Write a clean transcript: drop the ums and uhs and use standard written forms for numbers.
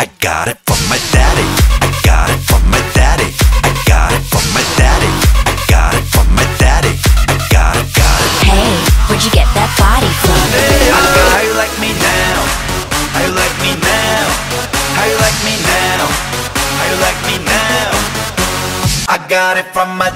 I got it from my daddy. I got it from my daddy. I got it from my daddy. I got it from my daddy. I got it. Hey, where'd you get that body from? Hey, how you like me now? How you like me now? How you like me now? How you like me now? I got it from my